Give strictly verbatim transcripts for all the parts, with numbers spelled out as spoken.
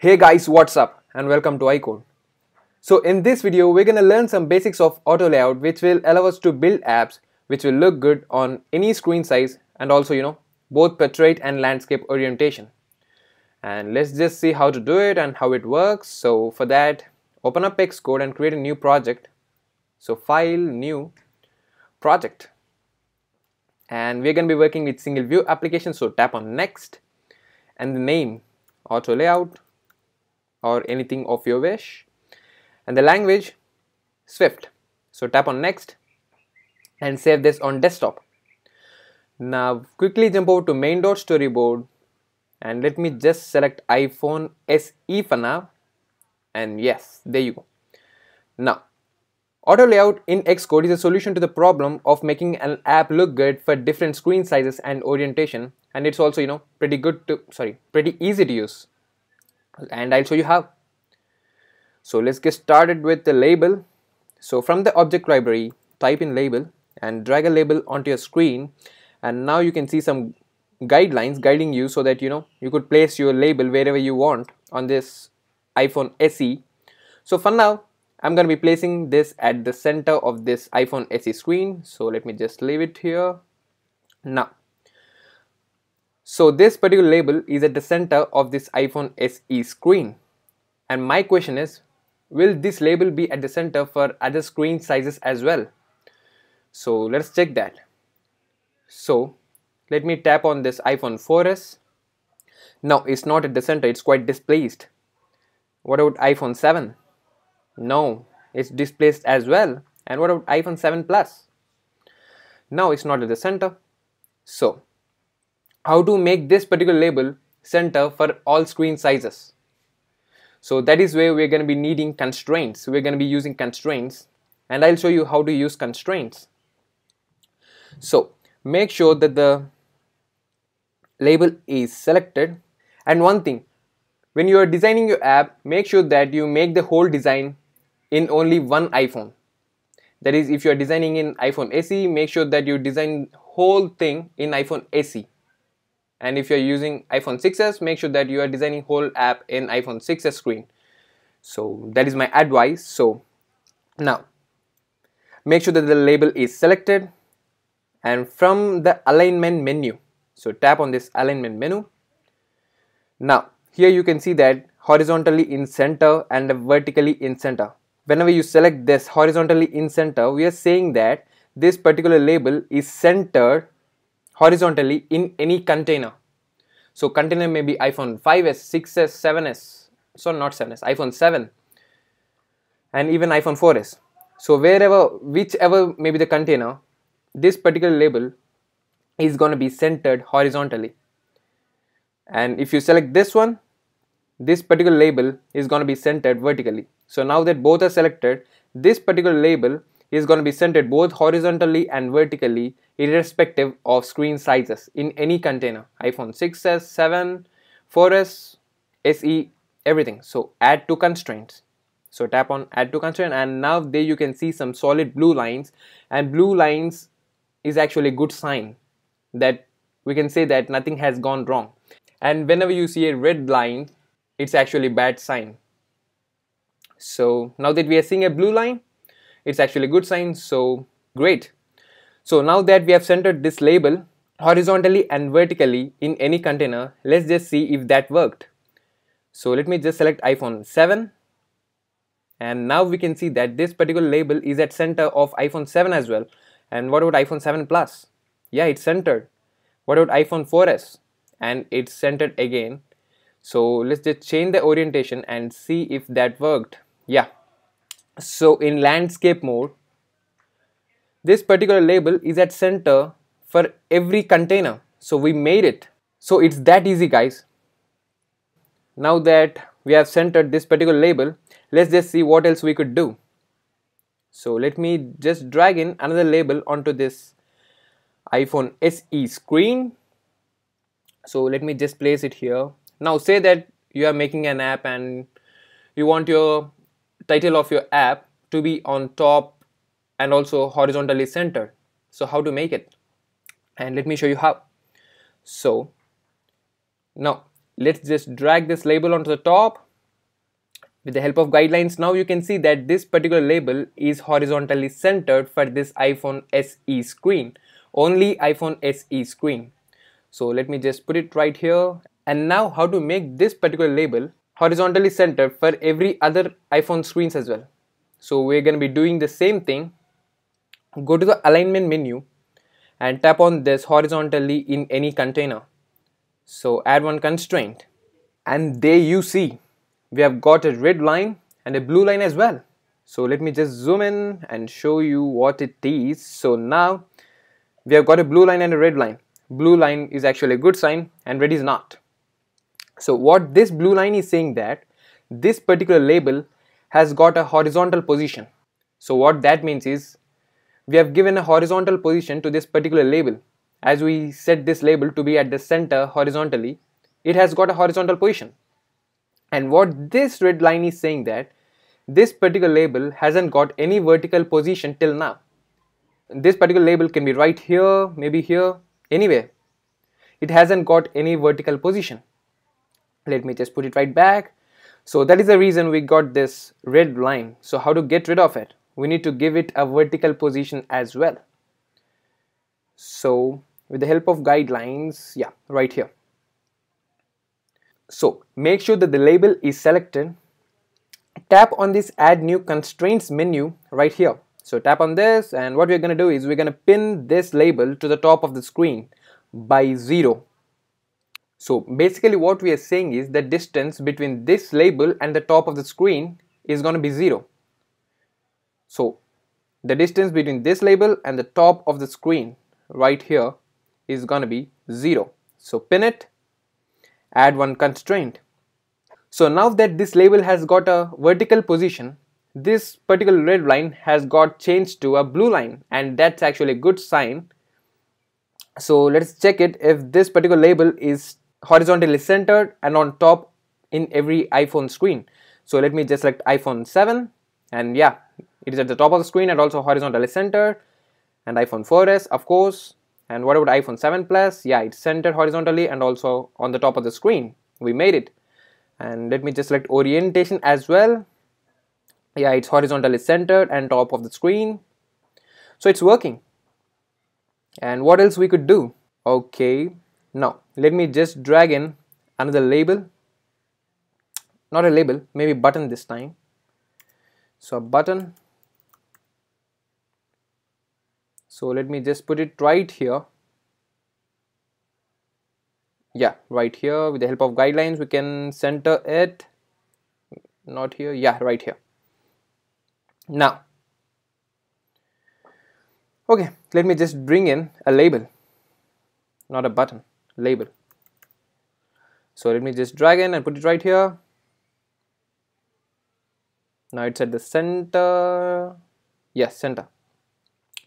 Hey guys, what's up and welcome to iCode. So in this video we're gonna learn some basics of auto layout, which will allow us to build apps which will look good on any screen size and also, you know, both portrait and landscape orientation. And let's just see how to do it and how it works. So for that, open up Xcode and create a new project. So file, new project, and we're gonna be working with single view application, so tap on next and the name auto layout or anything of your wish, and the language Swift, so tap on next and save this on desktop. Now quickly jump over to main.storyboard and let me just select iPhone S E for now, and yes, there you go. Now auto layout in Xcode is a solution to the problem of making an app look good for different screen sizes and orientation, and it's also, you know, pretty good to sorry pretty easy to use, and I'll show you how. So let's get started with the label. So from the object library, type in label and drag a label onto your screen, and now you can see some guidelines guiding you so that, you know, you could place your label wherever you want on this iPhone S E. So for now I'm gonna be placing this at the center of this iPhone S E screen, so let me just leave it here now. So this particular label is at the center of this iPhone S E screen, and my question is, will this label be at the center for other screen sizes as well? So let's check that. So let me tap on this iPhone four S. Now it's not at the center, it's quite displaced. What about iPhone seven? No, it's displaced as well. And what about iPhone seven Plus? No, it's not at the center. So how to make this particular label center for all screen sizes? So that is where we're going to be needing constraints. We're going to be using constraints, and I'll show you how to use constraints. So make sure that the label is selected, and one thing, when you are designing your app, make sure that you make the whole design in only one iPhone. That is, if you are designing in iPhone S E, make sure that you design whole thing in iPhone S E. And if you're using iPhone six S, make sure that you are designing whole app in iPhone six S screen. So that is my advice. So now make sure that the label is selected, and from the alignment menu, so tap on this alignment menu. Now here you can see that horizontally in center and vertically in center. Whenever you select this horizontally in center, we are saying that this particular label is centered horizontally in any container. So container may be iPhone five S, six S, seven S, so not seven S, iPhone seven, and even iPhone four S. So wherever, whichever may be the container, this particular label is going to be centered horizontally. And if you select this one, this particular label is going to be centered vertically. So now that both are selected, this particular label is going to be centered both horizontally and vertically, irrespective of screen sizes, in any container, iPhone six S, seven, four S, S E, everything. So add to constraints, so tap on add to constraint, and now there you can see some solid blue lines, and blue lines is actually a good sign that we can say that nothing has gone wrong. And whenever you see a red line, it's actually a bad sign. So now that we are seeing a blue line, it's actually a good sign. So great. So now that we have centered this label horizontally and vertically in any container, let's just see if that worked. So let me just select iPhone seven, and now we can see that this particular label is at center of iPhone seven as well. And what about iPhone seven Plus? Yeah, it's centered. What about iPhone four S? And it's centered again. So let's just change the orientation and see if that worked. Yeah. So in landscape mode, this particular label is at center for every container. So we made it. So it's that easy, guys. Now that we have centered this particular label, let's just see what else we could do. So let me just drag in another label onto this iPhone S E screen. So let me just place it here. Now say that you are making an app and you want your title of your app to be on top and also horizontally centered. So how to make it? And let me show you how. So now let's just drag this label onto the top With the help of guidelines, now you can see that this particular label is horizontally centered for this iPhone S E screen, only iPhone S E screen. So let me just put it right here. And now how to make this particular label horizontally centered for every other iPhone screens as well. So we're going to be doing the same thing. Go to the alignment menu and tap on this horizontally in any container. So add one constraint, and there you see we have got a red line and a blue line as well. So let me just zoom in and show you what it is. So now we have got a blue line and a red line. Blue line is actually a good sign and red is not. So what this blue line is saying that this particular label has got a horizontal position. So what that means is we have given a horizontal position to this particular label. As we set this label to be at the center horizontally, it has got a horizontal position. And what this red line is saying that this particular label hasn't got any vertical position till now. This particular label can be right here, maybe here, anywhere. It hasn't got any vertical position. Let me just put it right back. So that is the reason we got this red line. So how to get rid of it? We need to give it a vertical position as well. So with the help of guidelines, yeah, right here. So make sure that the label is selected. Tap on this add new constraints menu right here. So tap on this, and what we're going to do is we're going to pin this label to the top of the screen by zero. So basically what we are saying is the distance between this label and the top of the screen is going to be zero. So the distance between this label and the top of the screen right here is going to be zero. So pin it. Add one constraint. So now that this label has got a vertical position, this particular red line has got changed to a blue line, and that's actually a good sign. So let's check it if this particular label is horizontally centered and on top in every iPhone screen. So let me just select iPhone seven, and yeah, it is at the top of the screen and also horizontally centered, and iPhone four S of course. And what about iPhone seven Plus? Yeah, it's centered horizontally and also on the top of the screen. We made it. And let me just select orientation as well. Yeah, it's horizontally centered and top of the screen. So it's working. And what else we could do? Okay, now let me just drag in another label. Not a label, maybe button this time. So a button. So let me just put it right here. Yeah, right here. With the help of guidelines, we can center it. Not here. Yeah, right here. Now, okay, let me just bring in a label. Not a button, label. So let me just drag in and put it right here. Now it's at the center. Yes, center.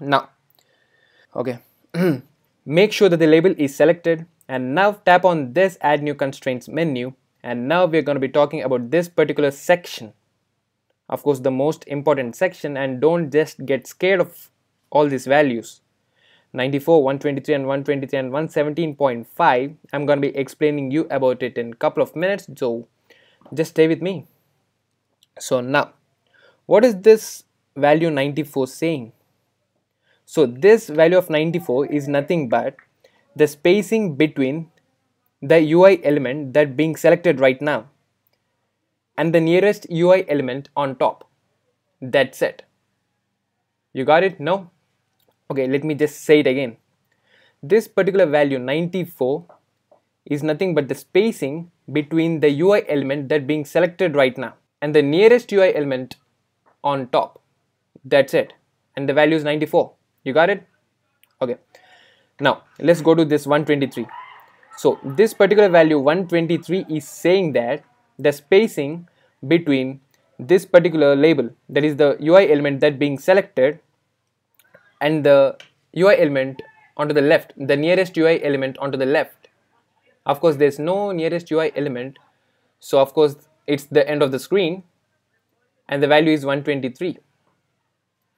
Now, okay, make sure that the label is selected, and now tap on this add new constraints menu, and now we're going to be talking about this particular section, of course the most important section. And don't just get scared of all these values, ninety-four, one twenty-three and one twenty-three and one seventeen point five. I'm going to be explaining you about it in a couple of minutes, so just stay with me. So now, what is this value ninety-four saying? So this value of ninety-four is nothing but the spacing between the U I element that being selected right now and the nearest U I element on top. That's it. You got it? No? Okay, let me just say it again. This particular value ninety-four is nothing but the spacing between the U I element that being selected right now and the nearest U I element on top. That's it. And the value is ninety-four. You got it? Okay. Now let's go to this one twenty-three. So this particular value one twenty-three is saying that the spacing between this particular label, that is the U I element that being selected, and the U I element onto the left, the nearest U I element onto the left. Of course there's no nearest U I element, so of course it's the end of the screen, and the value is one twenty-three.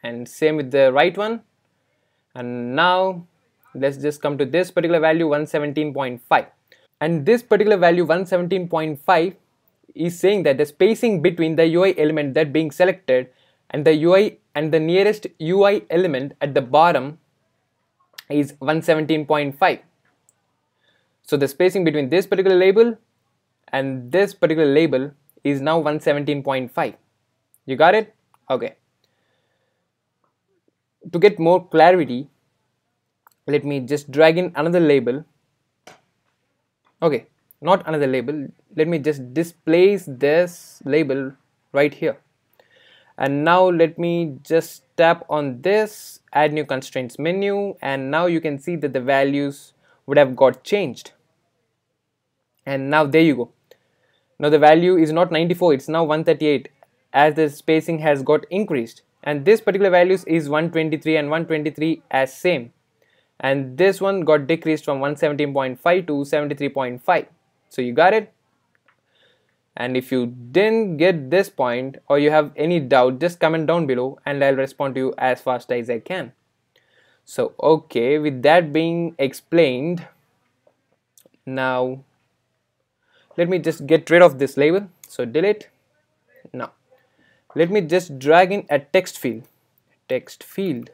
And same with the right one. And now let's just come to this particular value one seventeen point five, and this particular value one seventeen point five is saying that the spacing between the U I element that being selected and the U I and the nearest U I element at the bottom is one seventeen point five. So the spacing between this particular label and this particular label is now one seventeen point five. You got it? Okay. To get more clarity, let me just drag in another label. Okay, not another label. Let me just displace this label right here. And now let me just tap on this add new constraints menu, and now you can see that the values would have got changed. And now there you go. Now the value is not ninety-four, it's now one thirty-eight as the spacing has got increased. And this particular values is one twenty-three and one twenty-three as same. And this one got decreased from one seventeen point five to seventy-three point five. So you got it? And if you didn't get this point or you have any doubt, just comment down below and I'll respond to you as fast as I can. So okay, with that being explained, now let me just get rid of this label. So delete. Now let me just drag in a text field. Text field.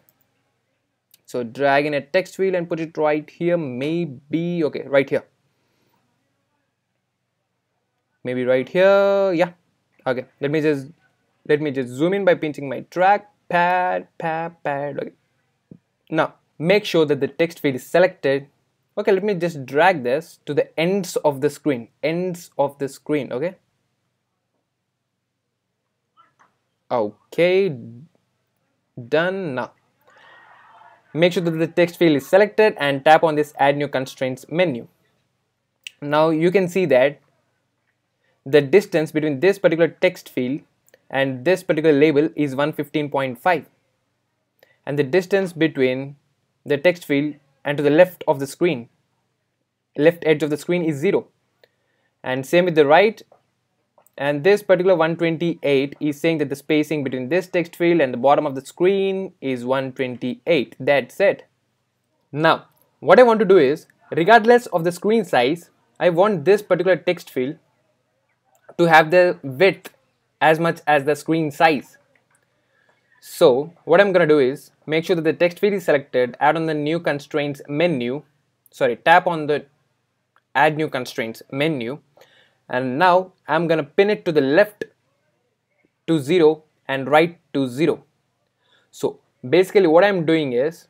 So drag in a text field and put it right here, maybe, okay, right here. Maybe right here, yeah, okay. Let me just, let me just zoom in by pinching my track, pad, pad, pad, okay. Now, make sure that the text field is selected. Okay, let me just drag this to the ends of the screen, ends of the screen, okay. Okay, done now. Make sure that the text field is selected and tap on this add new constraints menu. Now you can see that the distance between this particular text field and this particular label is one fifteen point five, and the distance between the text field and to the left of the screen, left edge of the screen, is zero, and same with the right. And this particular one twenty-eight is saying that the spacing between this text field and the bottom of the screen is one twenty-eight. That's it. Now, what I want to do is, regardless of the screen size, I want this particular text field to have the width as much as the screen size. So, what I'm gonna do is, make sure that the text field is selected, add on the new constraints menu, sorry, tap on the add new constraints menu. And now I'm gonna pin it to the left to zero and right to zero. So basically what I'm doing is,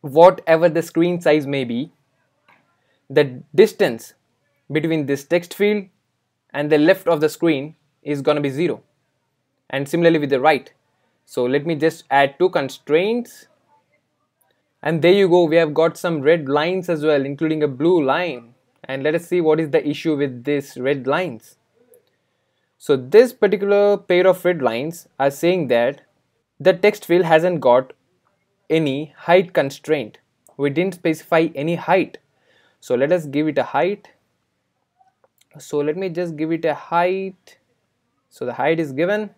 whatever the screen size may be, the distance between this text field and the left of the screen is gonna be zero. And similarly with the right. So let me just add two constraints. And there you go, we have got some red lines as well, including a blue line. And let us see what is the issue with these red lines. So this particular pair of red lines are saying that the text field hasn't got any height constraint. We didn't specify any height. So let us give it a height. So let me just give it a height. So the height is given.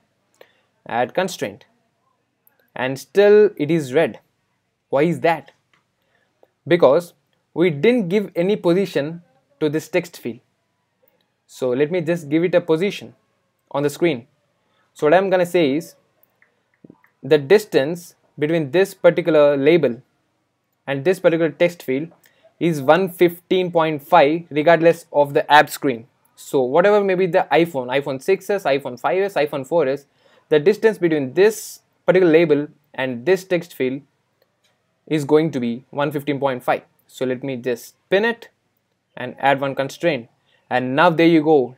Add constraint. And still it is red. Why is that? Because we didn't give any position to this text field. So let me just give it a position on the screen. So what I'm gonna say is, the distance between this particular label and this particular text field is one fifteen point five regardless of the app screen. So whatever may be the iPhone, iPhone six s, iPhone five s, iPhone four s, the distance between this particular label and this text field is going to be one fifteen point five. So let me just pin it and add one constraint, and now there you go,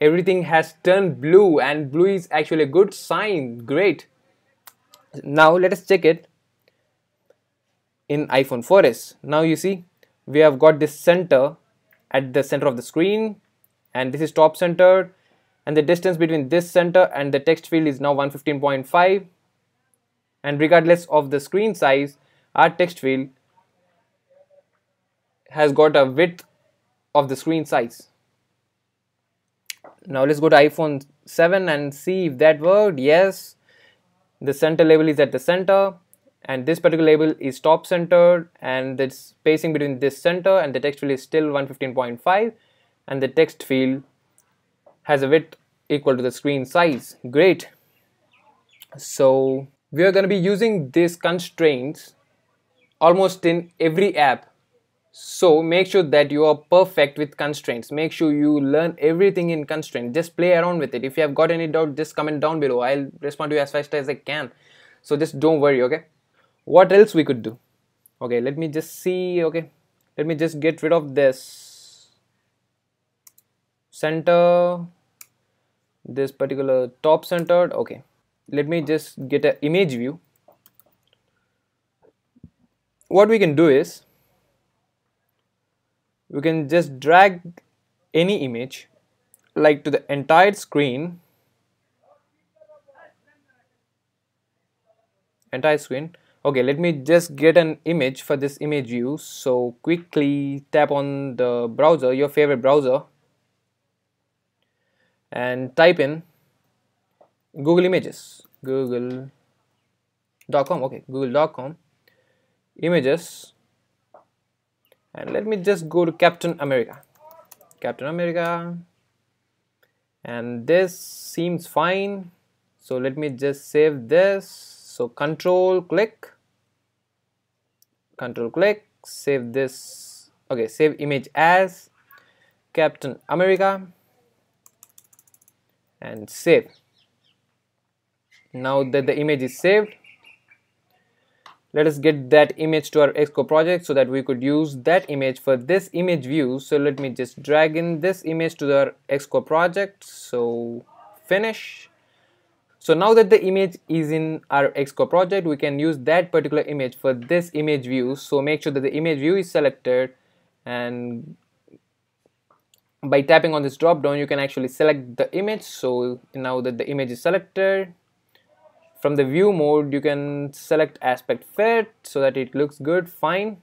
everything has turned blue, and blue is actually a good sign. Great. Now let us check it in iPhone four s. Now you see we have got this center at the center of the screen, and this is top centered, and the distance between this center and the text field is now one fifteen point five, and regardless of the screen size, our text field has got a width of the screen size. Now let's go to iPhone seven and see if that worked. Yes, the center label is at the center, and this particular label is top centered, and the spacing between this center and the text field is still one fifteen point five, and the text field has a width equal to the screen size. Great. So we are going to be using these constraints almost in every app. So make sure that you are perfect with constraints. Make sure you learn everything in constraints. Just play around with it. If you have got any doubt, just comment down below. I'll respond to you as fast as I can. So just don't worry, okay? What else we could do? Okay, let me just see. Okay, let me just get rid of this center, this particular top centered. Okay, let me just get an image view. What we can do is we can just drag any image like to the entire screen, entire screen. Okay, let me just get an image for this image view. So quickly tap on the browser, your favorite browser, and type in Google Images, google dot com, okay, google dot com, images, and let me just go to Captain America, Captain America, and this seems fine. So let me just save this. So control click. Control click, save this. Okay, save image as Captain America and save. Now that the image is saved, let us get that image to our Xcode project so that we could use that image for this image view. So let me just drag in this image to our Xcode project. So finish. So now that the image is in our Xcode project, we can use that particular image for this image view. So make sure that the image view is selected, and by tapping on this drop down you can actually select the image. So now that the image is selected, from the view mode you can select aspect fit so that it looks good, fine.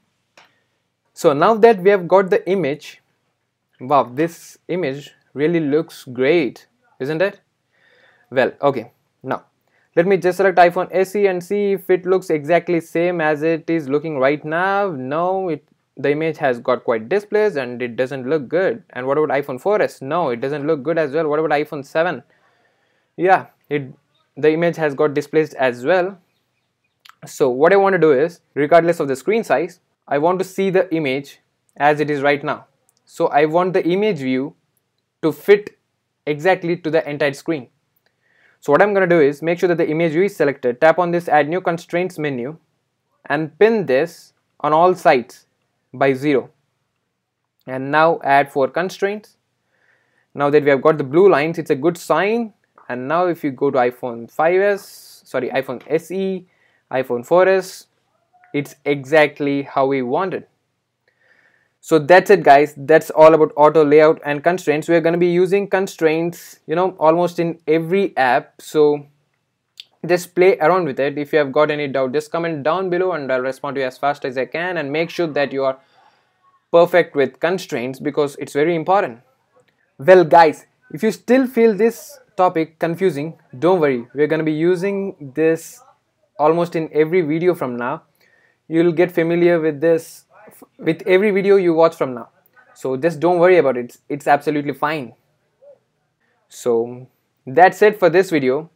So now that we have got the image, wow, this image really looks great, isn't it? Well, okay. Now, let me just select iPhone S E and see if it looks exactly same as it is looking right now. No, it, the image has got quite displaced and it doesn't look good. And what about iPhone four S? No, it doesn't look good as well. What about iPhone seven? Yeah, it, the image has got displaced as well. So what I want to do is, regardless of the screen size, I want to see the image as it is right now. So I want the image view to fit exactly to the entire screen. So what I'm going to do is make sure that the image view is selected, tap on this add new constraints menu and pin this on all sides by zero. And now add four constraints. Now that we have got the blue lines, it's a good sign. And now if you go to iPhone five S, sorry, iPhone S E, iPhone four S, it's exactly how we wanted. So that's it guys, that's all about auto layout and constraints. We're going to be using constraints, you know, almost in every app. So just play around with it. If you have got any doubt, just comment down below and I'll respond to you as fast as I can. And make sure that you are perfect with constraints because it's very important. Well guys, if you still feel this topic confusing, don't worry. We're going to be using this almost in every video from now. You'll get familiar with this with every video you watch from now, so just don't worry about it. It's absolutely fine. So that's it for this video.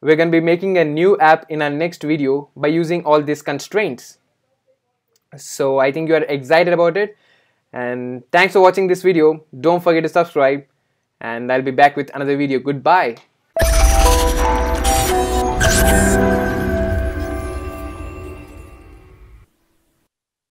We're gonna be making a new app in our next video by using all these constraints. So I think you are excited about it, and thanks for watching this video. Don't forget to subscribe, and I'll be back with another video. Goodbye.